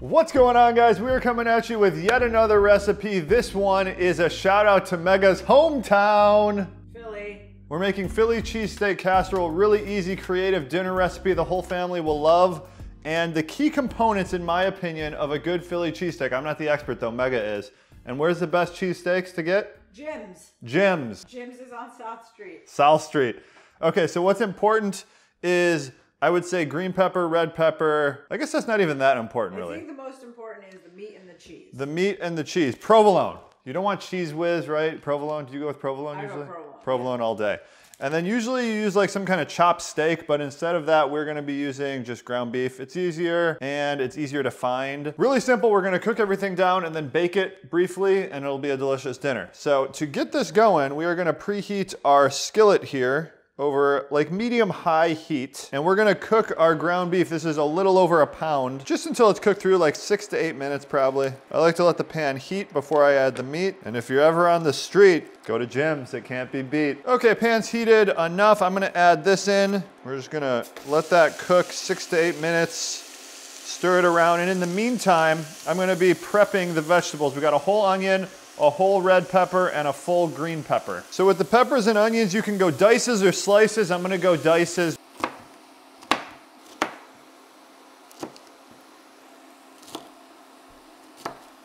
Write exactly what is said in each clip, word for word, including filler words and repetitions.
What's going on, guys? We're coming at you with yet another recipe. This one is a shout out to Mega's hometown, Philly. We're making Philly cheesesteak casserole, really easy, creative dinner recipe the whole family will love. And the key components, in my opinion, of a good Philly cheesesteak, I'm not the expert though, Mega is. And where's the best cheesesteaks to get? Jim's. Jim's. Jim's is on South Street. South Street. Okay, so what's important is I would say green pepper, red pepper. I guess that's not even that important, really. I think the most important is the meat and the cheese. The meat and the cheese. Provolone. You don't want cheese whiz, right? Provolone. Do you go with provolone usually? I go provolone. Provolone all day. And then usually you use like some kind of chopped steak, but instead of that, we're gonna be using just ground beef. It's easier and it's easier to find. Really simple, we're gonna cook everything down and then bake it briefly and it'll be a delicious dinner. So to get this going, we are gonna preheat our skillet here over like medium high heat. And we're gonna cook our ground beef. This is a little over a pound, just until it's cooked through, like six to eight minutes probably. I like to let the pan heat before I add the meat. And if you're ever on the street, go to Jim's, it can't be beat. Okay, pan's heated enough. I'm gonna add this in. We're just gonna let that cook six to eight minutes, stir it around. And in the meantime, I'm gonna be prepping the vegetables. We got a whole onion, a whole red pepper, and a full green pepper. So with the peppers and onions, you can go dices or slices. I'm gonna go dices.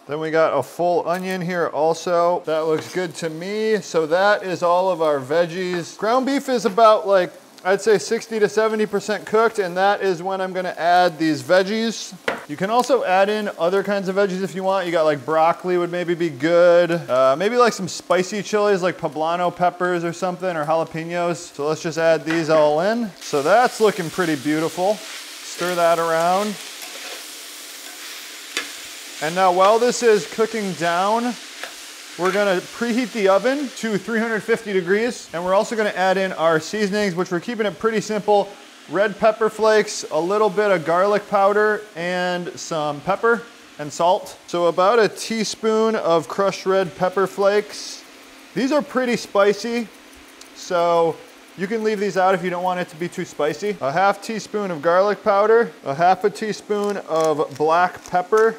Then we got a full onion here also. That looks good to me. So that is all of our veggies. Ground beef is about like, I'd say sixty to seventy percent cooked, and that is when I'm gonna add these veggies. You can also add in other kinds of veggies if you want. You got like broccoli would maybe be good. Uh, maybe like some spicy chilies like poblano peppers or something, or jalapenos. So let's just add these all in. So that's looking pretty beautiful. Stir that around. And now while this is cooking down, we're gonna preheat the oven to three hundred fifty degrees. And we're also gonna add in our seasonings, which we're keeping it pretty simple. Red pepper flakes, a little bit of garlic powder, and some pepper and salt. So about a teaspoon of crushed red pepper flakes. These are pretty spicy, so you can leave these out if you don't want it to be too spicy. A half teaspoon of garlic powder, a half a teaspoon of black pepper,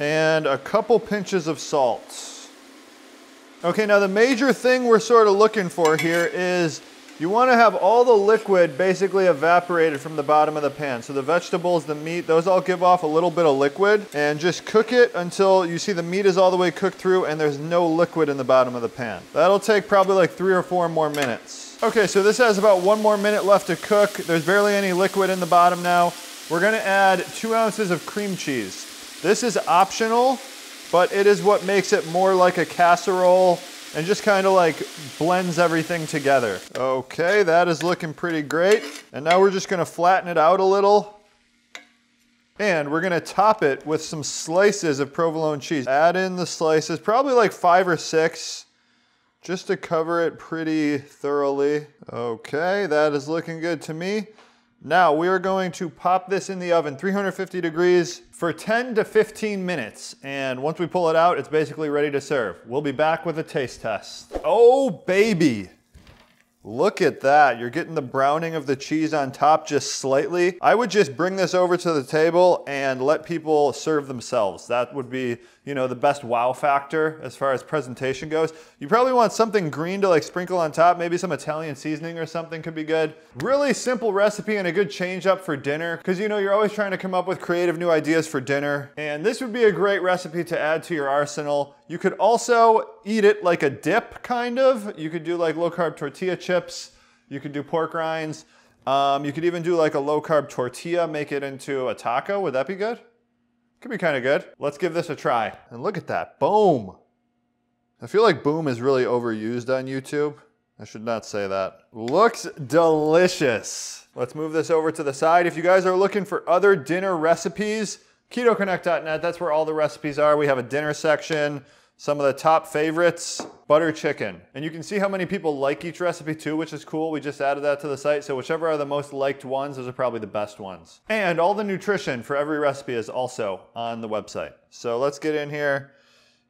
and a couple pinches of salt. Okay, now the major thing we're sort of looking for here is you want to have all the liquid basically evaporated from the bottom of the pan. So the vegetables, the meat, those all give off a little bit of liquid, and just cook it until you see the meat is all the way cooked through and there's no liquid in the bottom of the pan. That'll take probably like three or four more minutes. Okay, so this has about one more minute left to cook. There's barely any liquid in the bottom now. We're gonna add two ounces of cream cheese. This is optional, but it is what makes it more like a casserole and just kind of like blends everything together. Okay, that is looking pretty great. And now we're just gonna flatten it out a little. And we're gonna top it with some slices of provolone cheese. Add in the slices, probably like five or six, just to cover it pretty thoroughly. Okay, that is looking good to me. Now we are going to pop this in the oven, three hundred fifty degrees for ten to fifteen minutes. And once we pull it out, it's basically ready to serve. We'll be back with a taste test. Oh baby, look at that. You're getting the browning of the cheese on top just slightly. I would just bring this over to the table and let people serve themselves. That would be, you know, the best wow factor as far as presentation goes. You probably want something green to like sprinkle on top, maybe some Italian seasoning or something could be good. Really simple recipe and a good change up for dinner, because you know, you're always trying to come up with creative new ideas for dinner. And this would be a great recipe to add to your arsenal. You could also eat it like a dip, kind of. You could do like low carb tortilla chips. You could do pork rinds. Um, you could even do like a low carb tortilla, make it into a taco. Would that be good? Could be kind of good. Let's give this a try. And look at that, boom. I feel like boom is really overused on YouTube. I should not say that. Looks delicious. Let's move this over to the side. If you guys are looking for other dinner recipes, keto connect dot net, that's where all the recipes are. We have a dinner section, some of the top favorites, butter chicken. And you can see how many people like each recipe too, which is cool. We just added that to the site. So whichever are the most liked ones, those are probably the best ones. And all the nutrition for every recipe is also on the website. So let's get in here,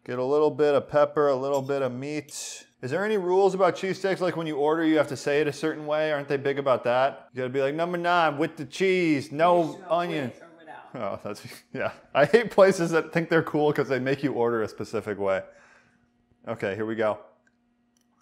get a little bit of pepper, a little bit of meat. Is there any rules about cheesesteaks? Like when you order, you have to say it a certain way. Aren't they big about that? You gotta be like, number nine with the cheese, no onion. Oh, that's, yeah. I hate places that think they're cool because they make you order a specific way. Okay, here we go.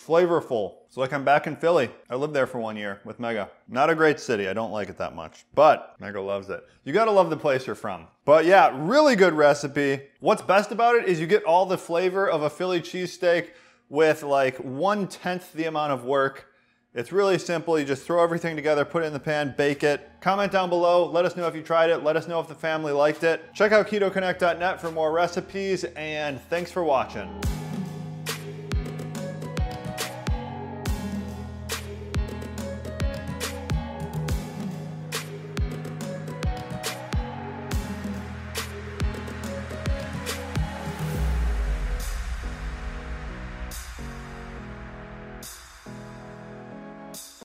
Flavorful. So like I'm back in Philly. I lived there for one year with Mega. Not a great city. I don't like it that much, but Mega loves it. You gotta love the place you're from. But yeah, really good recipe. What's best about it is you get all the flavor of a Philly cheesesteak with like one-tenth the amount of work. It's really simple. You just throw everything together, put it in the pan, bake it. Comment down below. Let us know if you tried it. Let us know if the family liked it. Check out keto connect dot net for more recipes, and thanks for watching.